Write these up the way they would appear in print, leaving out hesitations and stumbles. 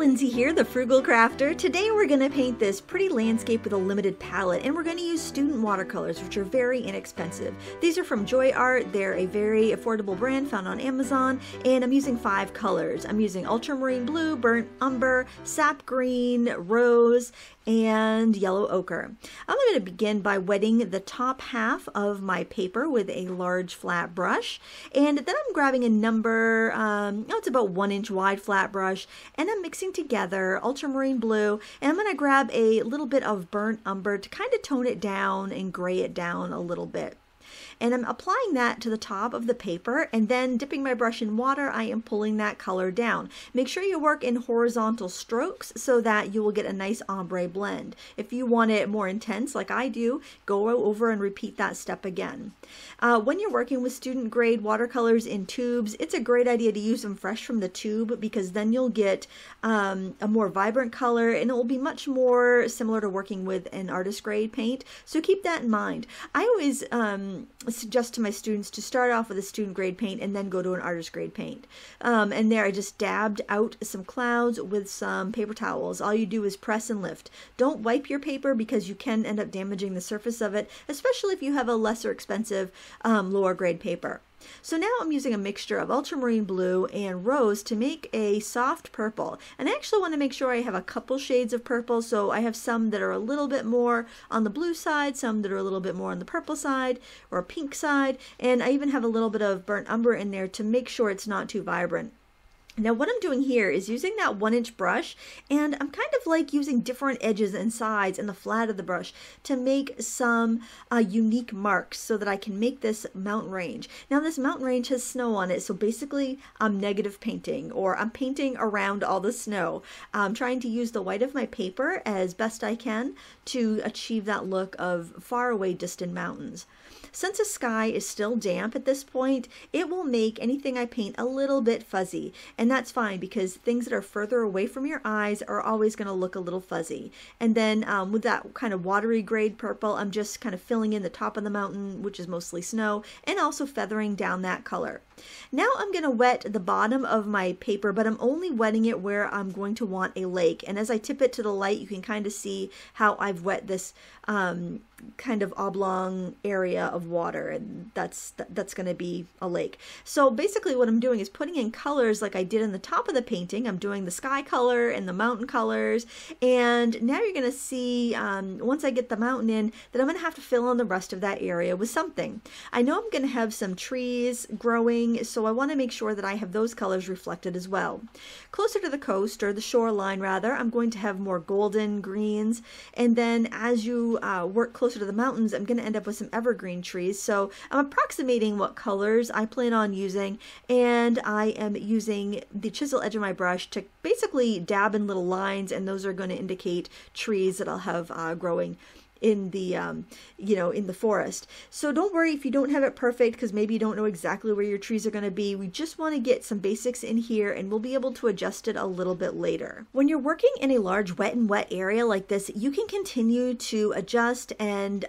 Lindsay here, the Frugal Crafter. Today we're going to paint this pretty landscape with a limited palette, and we're going to use student watercolors, which are very inexpensive. These are from Joy Art. They're a very affordable brand found on Amazon, and I'm using 5 colors. I'm using ultramarine blue, burnt umber, sap green, rose, and yellow ochre. I'm going to begin by wetting the top half of my paper with a large flat brush, and then I'm grabbing a number, it's about 1 inch wide flat brush, and I'm mixing together ultramarine blue, and I'm going to grab a little bit of burnt umber to kind of tone it down and gray it down a little bit. And I'm applying that to the top of the paper, and then dipping my brush in water, I am pulling that color down. Make sure you work in horizontal strokes so that you will get a nice ombre blend. If you want it more intense, like I do, go over and repeat that step again. When you're working with student grade watercolors in tubes, it's a great idea to use them fresh from the tube, because then you'll get a more vibrant color, and it will be much more similar to working with an artist grade paint. So keep that in mind. I always suggest to my students to start off with a student grade paint and then go to an artist grade paint. And there I just dabbed out some clouds with some paper towels. All you do is press and lift. Don't wipe your paper, because you can end up damaging the surface of it, especially if you have a lesser expensive lower grade paper. So now I'm using a mixture of ultramarine blue and rose to make a soft purple. And I actually want to make sure I have a couple shades of purple, so I have some that are a little bit more on the blue side, some that are a little bit more on the purple side or pink side, and I even have a little bit of burnt umber in there to make sure it's not too vibrant. Now what I'm doing here is using that 1 inch brush, and I'm kind of like using different edges and sides and the flat of the brush to make some unique marks so that I can make this mountain range. Now this mountain range has snow on it, so basically I'm negative painting, or I'm painting around all the snow. I'm trying to use the white of my paper as best I can to achieve that look of faraway distant mountains. Since the sky is still damp at this point, it will make anything I paint a little bit fuzzy. And that's fine, because things that are further away from your eyes are always going to look a little fuzzy. And then with that kind of watery grade purple, I'm just kind of filling in the top of the mountain, which is mostly snow, and also feathering down that color. Now I'm going to wet the bottom of my paper, but I'm only wetting it where I'm going to want a lake. And as I tip it to the light, you can kind of see how I've wet this kind of oblong area of water, and that's going to be a lake. So basically what I'm doing is putting in colors like I did in the top of the painting. I'm doing the sky color and the mountain colors, and now you're going to see once I get the mountain in, that I'm going to have to fill in the rest of that area with something. I know I'm going to have some trees growing, so I want to make sure that I have those colors reflected as well. Closer to the coast, or the shoreline rather, I'm going to have more golden greens, and then as you work closer to the mountains, I'm going to end up with some evergreen trees. So I'm approximating what colors I plan on using, and I am using the chisel edge of my brush to basically dab in little lines, and those are going to indicate trees that I'll have growing in the in the forest. So don't worry if you don't have it perfect, because maybe you don't know exactly where your trees are going to be. We just want to get some basics in here, and we'll be able to adjust it a little bit later. When you're working in a large wet and wet area like this, you can continue to adjust and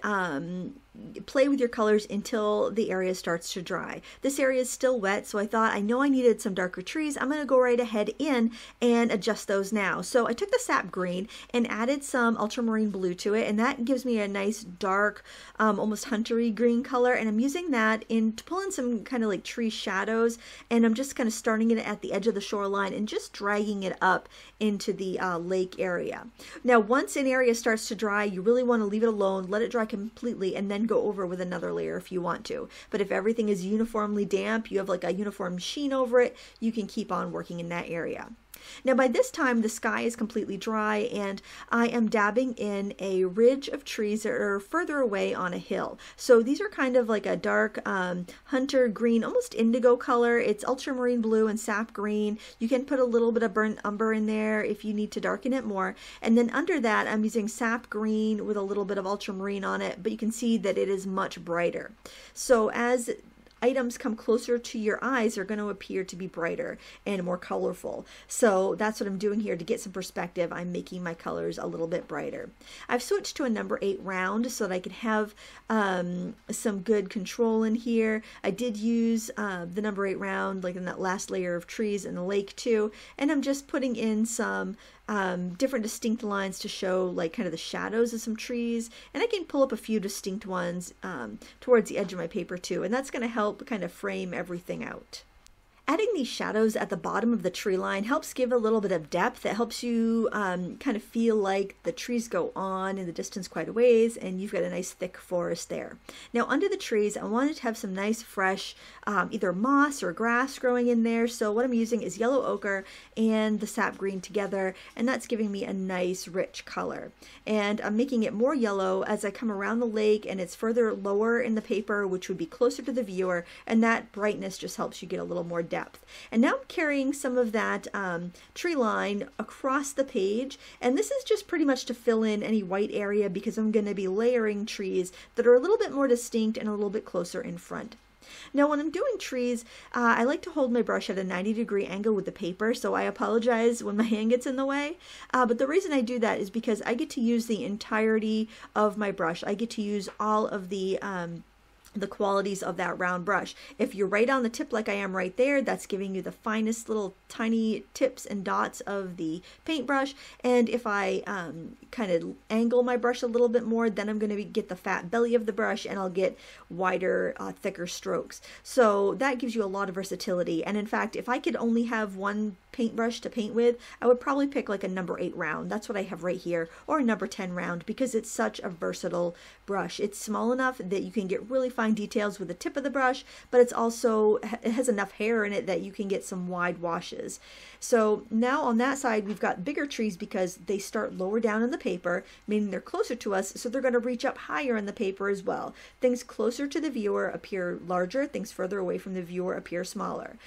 play with your colors until the area starts to dry. This area is still wet, so I thought, I know I needed some darker trees. I'm going to go right ahead in and adjust those now. So I took the sap green and added some ultramarine blue to it, and that gives me a nice dark, almost huntery green color, and I'm using that to pull in some kind of like tree shadows, and I'm just kind of starting it at the edge of the shoreline and just dragging it up into the lake area. Now once an area starts to dry, you really want to leave it alone, let it dry completely, and then go over with another layer if you want to. But if everything is uniformly damp, you have like a uniform sheen over it, you can keep on working in that area. Now by this time the sky is completely dry, and I am dabbing in a ridge of trees that are further away on a hill. So these are kind of like a dark hunter green, almost indigo color. It's ultramarine blue and sap green. You can put a little bit of burnt umber in there if you need to darken it more. And then under that I'm using sap green with a little bit of ultramarine on it, but you can see that it is much brighter. So as items come closer to your eyes are going to appear to be brighter and more colorful. So that's what I'm doing here to get some perspective. I'm making my colors a little bit brighter. I've switched to a number 8 round so that I could have some good control in here. I did use the number 8 round like in that last layer of trees and the lake too, and I'm just putting in some different distinct lines to show like kind of the shadows of some trees, and I can pull up a few distinct ones towards the edge of my paper too, and that's going to help kind of frame everything out. Adding these shadows at the bottom of the tree line helps give a little bit of depth. It helps you kind of feel like the trees go on in the distance quite a ways, and you've got a nice thick forest there. Now under the trees, I wanted to have some nice fresh either moss or grass growing in there. So what I'm using is yellow ochre and the sap green together, and that's giving me a nice rich color. And I'm making it more yellow as I come around the lake, and it's further lower in the paper, which would be closer to the viewer, and that brightness just helps you get a little more depth. And now I'm carrying some of that tree line across the page, and this is just pretty much to fill in any white area because I'm going to be layering trees that are a little bit more distinct and a little bit closer in front. Now when I'm doing trees, I like to hold my brush at a 90-degree angle with the paper, so I apologize when my hand gets in the way, but the reason I do that is because I get to use the entirety of my brush. I get to use all of the qualities of that round brush. If you're right on the tip like I am right there, that's giving you the finest little tiny tips and dots of the paintbrush. And if I kind of angle my brush a little bit more, then I'm going to get the fat belly of the brush and I'll get wider, thicker strokes. So that gives you a lot of versatility. And in fact, if I could only have one paintbrush to paint with, I would probably pick like a number 8 round. That's what I have right here, or a number 10 round, because it's such a versatile brush. It's small enough that you can get really fine details with the tip of the brush, but it's also, it has enough hair in it that you can get some wide washes. So now on that side, we've got bigger trees because they start lower down in the paper, meaning they're closer to us, so they're going to reach up higher in the paper as well. Things closer to the viewer appear larger, things further away from the viewer appear smaller.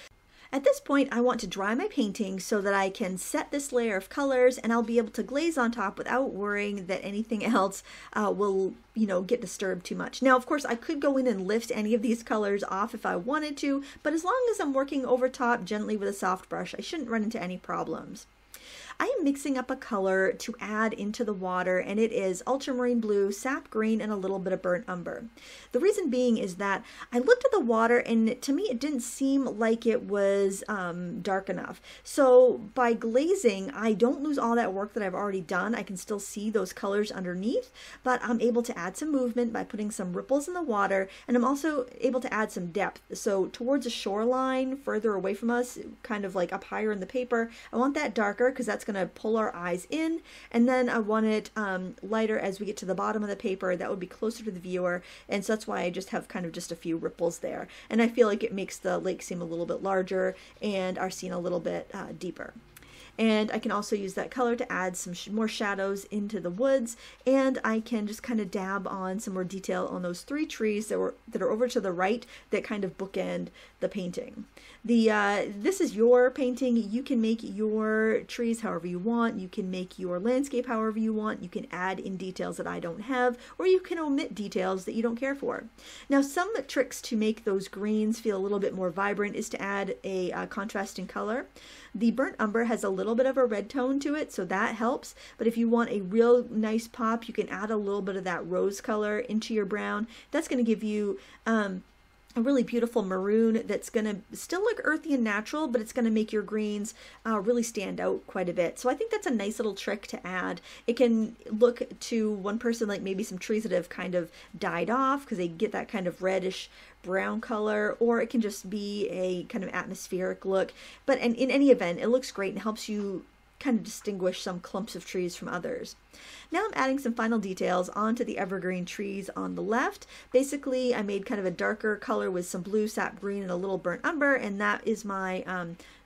At this point, I want to dry my painting so that I can set this layer of colors and I'll be able to glaze on top without worrying that anything else will, you know, get disturbed too much. Now, of course, I could go in and lift any of these colors off if I wanted to, but as long as I'm working over top gently with a soft brush, I shouldn't run into any problems. I am mixing up a color to add into the water, and it is ultramarine blue, sap green, and a little bit of burnt umber. The reason being is that I looked at the water and to me it didn't seem like it was dark enough. So by glazing, I don't lose all that work that I've already done. I can still see those colors underneath, but I'm able to add some movement by putting some ripples in the water, and I'm also able to add some depth. So towards a shoreline further away from us, kind of like up higher in the paper, I want that darker because that's going to pull our eyes in, and then I want it lighter as we get to the bottom of the paper. That would be closer to the viewer, and so that's why I just have kind of just a few ripples there, and I feel like it makes the lake seem a little bit larger and our scene a little bit deeper. And I can also use that color to add some more shadows into the woods, and I can just kind of dab on some more detail on those 3 trees that are over to the right that kind of bookend the painting. This is your painting. You can make your trees however you want. You can make your landscape however you want. You can add in details that I don't have, or you can omit details that you don't care for. Now, some tricks to make those greens feel a little bit more vibrant is to add a contrasting color. The burnt umber has a little bit of a red tone to it, so that helps, but if you want a real nice pop, you can add a little bit of that rose color into your brown. That's going to give you a really beautiful maroon that's going to still look earthy and natural, but it's going to make your greens really stand out quite a bit. So I think that's a nice little trick to add. It can look to one person like maybe some trees that have kind of died off because they get that kind of reddish brown color, or it can just be a kind of atmospheric look, but in any event, it looks great and helps you kind of distinguish some clumps of trees from others. Now I'm adding some final details onto the evergreen trees on the left. Basically, I made kind of a darker color with some blue, sap green, and a little burnt umber, and that is my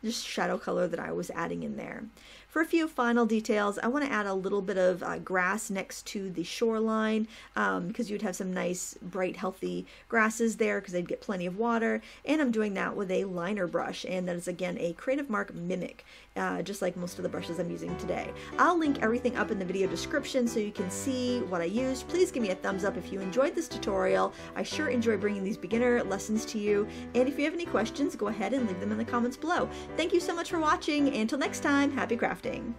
just shadow color that I was adding in there. For a few final details, I want to add a little bit of grass next to the shoreline because you'd have some nice, bright, healthy grasses there because they'd get plenty of water. And I'm doing that with a liner brush, and that is again a Creative Mark Mimic, just like most of the brushes I'm using today. I'll link everything up in the video description description so you can see what I used. Please give me a thumbs up if you enjoyed this tutorial. I sure enjoy bringing these beginner lessons to you. And if you have any questions, go ahead and leave them in the comments below. Thank you so much for watching. Until next time, happy crafting.